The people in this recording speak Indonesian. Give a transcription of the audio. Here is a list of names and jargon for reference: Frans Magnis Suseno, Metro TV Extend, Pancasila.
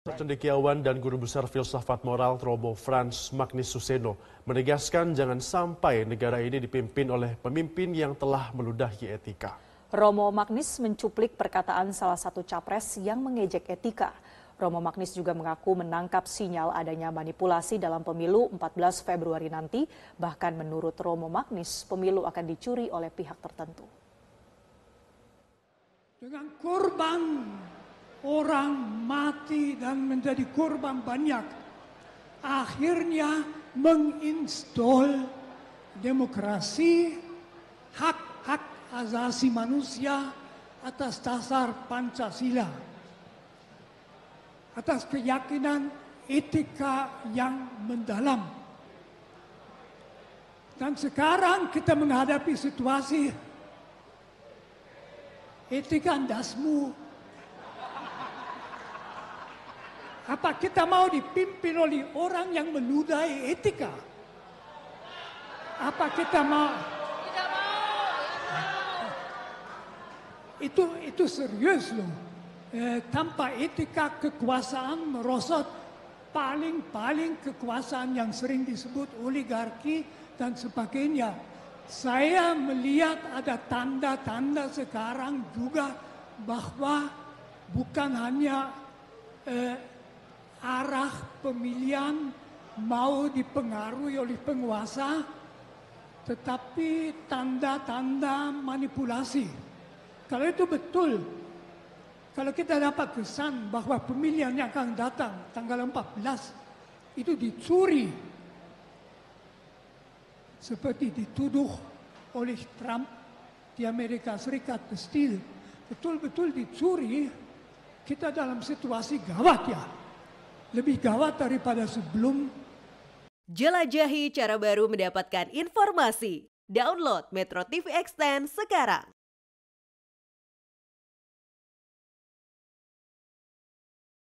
Cendekiawan dan guru besar filsafat moral Robo Frans Magnis Suseno menegaskan jangan sampai negara ini dipimpin oleh pemimpin yang telah meludahi etika. Romo Magnis mencuplik perkataan salah satu capres yang mengejek etika. Romo Magnis juga mengaku menangkap sinyal adanya manipulasi dalam pemilu 14 Februari nanti. Bahkan menurut Romo Magnis, pemilu akan dicuri oleh pihak tertentu. Dengan korban orang mati dan menjadi korban banyak, akhirnya menginstall demokrasi, hak-hak asasi manusia atas dasar Pancasila, atas keyakinan etika yang mendalam. Dan sekarang kita menghadapi situasi etika dasmu. Apa kita mau dipimpin oleh orang yang menudai etika? Apa kita mau? Tidak mau. Itu serius loh. Tanpa etika kekuasaan merosot, paling kekuasaan yang sering disebut oligarki dan sebagainya. Saya melihat ada tanda-tanda sekarang juga bahwa bukan hanya arah pemilihan mau dipengaruhi oleh penguasa, tetapi tanda-tanda manipulasi. Kalau itu betul, kalau kita dapat kesan bahwa pemilihan yang akan datang tanggal 14 itu dicuri, seperti dituduh oleh Trump di Amerika Serikat, betul-betul dicuri, kita dalam situasi gawat ya. Lebih gawat daripada sebelum. Jelajahi cara baru mendapatkan informasi. Download Metro TV Extend sekarang.